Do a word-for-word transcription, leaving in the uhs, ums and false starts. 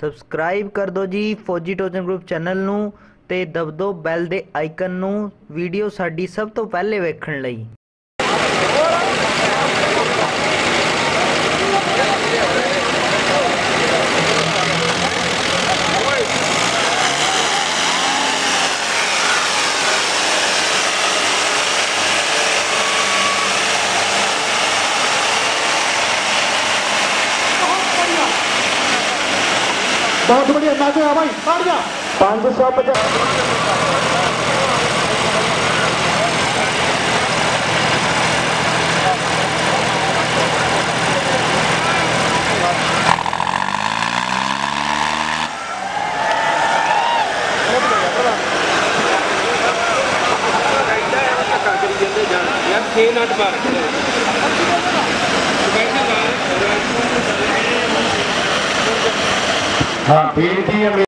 Subscribe कर दो जी फौजी टोचन ग्रुप चैनल नू ते दब दो बैल दे आइकन नू वीडियो साड़ी सब तो पहले देखने लई। बहुत बढ़िया नाचो है भाई, मार जा पाँच सौ पचास। हाँ, ठीक है।